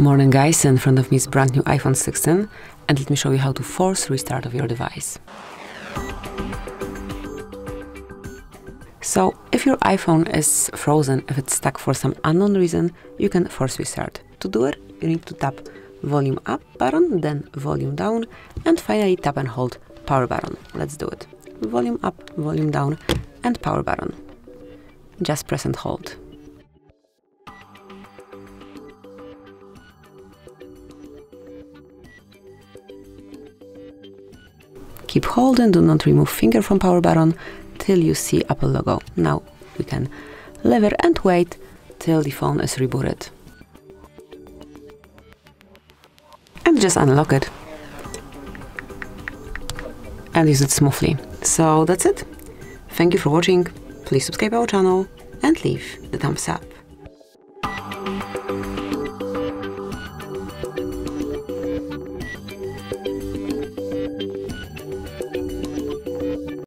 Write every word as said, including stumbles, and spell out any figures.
Morning guys, in front of me is brand new iPhone sixteen, and let me show you how to force restart of your device. So if your iPhone is frozen, if it's stuck for some unknown reason, you can force restart. To do it, you need to tap volume up button, then volume down, and finally tap and hold power button. Let's do it. Volume up, volume down, and power button. Just press and hold. Keep holding, do not remove finger from power button till you see Apple logo. Now we can lever and wait till the phone is rebooted. And just unlock it and use it smoothly. So that's it. Thank you for watching. Please subscribe our channel and leave the thumbs up.